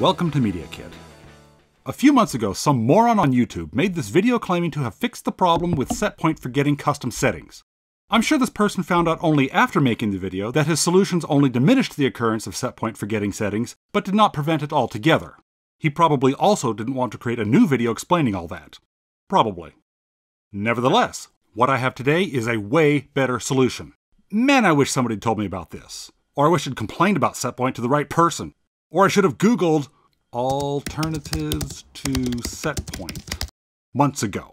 Welcome to MediaKit. A few months ago, some moron on YouTube made this video claiming to have fixed the problem with setpoint forgetting custom settings. I'm sure this person found out only after making the video that his solutions only diminished the occurrence of setpoint forgetting settings, but did not prevent it altogether. He probably also didn't want to create a new video explaining all that. Probably. Nevertheless, what I have today is a way better solution. Man, I wish somebody had told me about this. Or I wish I'd complained about setpoint to the right person. Or I should have Googled alternatives to setpoint months ago.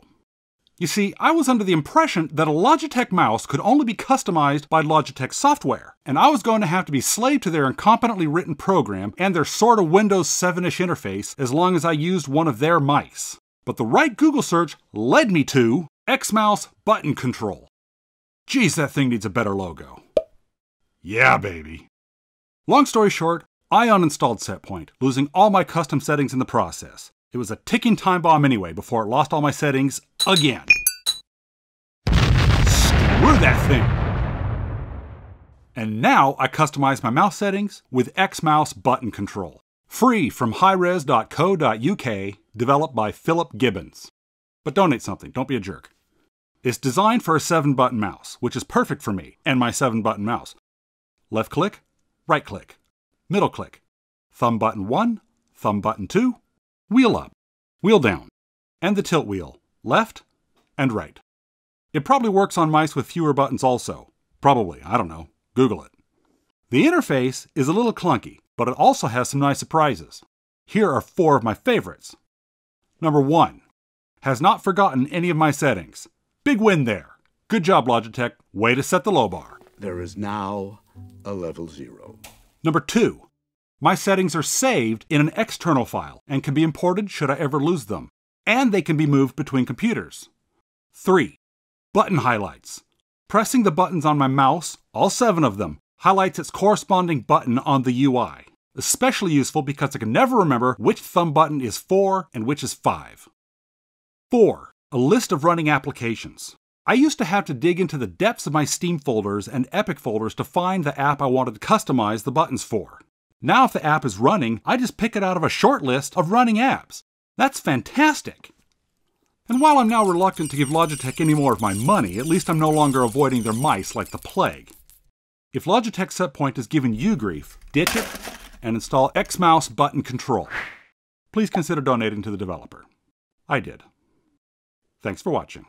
You see, I was under the impression that a Logitech mouse could only be customized by Logitech software, and I was going to be slave to their incompetently written program and their sort of Windows 7-ish interface as long as I used one of their mice. But the right Google search led me to X-Mouse Button Control. Geez, that thing needs a better logo. Yeah, baby. Long story short, I uninstalled setpoint, losing all my custom settings in the process. It was a ticking time bomb anyway before it lost all my settings again. Screw that thing! And now I customize my mouse settings with X-Mouse Button Control. Free from highrez.co.uk, developed by Philip Gibbons. But donate something, don't be a jerk. It's designed for a 7-button mouse, which is perfect for me and my 7-button mouse. Left click, right click. Middle click, thumb button 1, thumb button 2, wheel up, wheel down, and the tilt wheel, left and right. It probably works on mice with fewer buttons also. Probably, I don't know, Google it. The interface is a little clunky, but it also has some nice surprises. Here are 4 of my favorites. Number 1, has not forgotten any of my settings. Big win there. Good job, Logitech, way to set the low bar. There is now a level 0. Number 2, my settings are saved in an external file and can be imported should I ever lose them, and they can be moved between computers. 3, button highlights. Pressing the buttons on my mouse, all 7 of them, highlights its corresponding button on the UI. Especially useful because I can never remember which thumb button is 4 and which is 5. 4, a list of running applications. I used to have to dig into the depths of my Steam folders and Epic folders to find the app I wanted to customize the buttons for. Now if the app is running, I just pick it out of a short list of running apps. That's fantastic! And while I'm now reluctant to give Logitech any more of my money, at least I'm no longer avoiding their mice like the plague. If Logitech setpoint has given you grief, ditch it and install X-Mouse Button Control. Please consider donating to the developer. I did. Thanks for watching.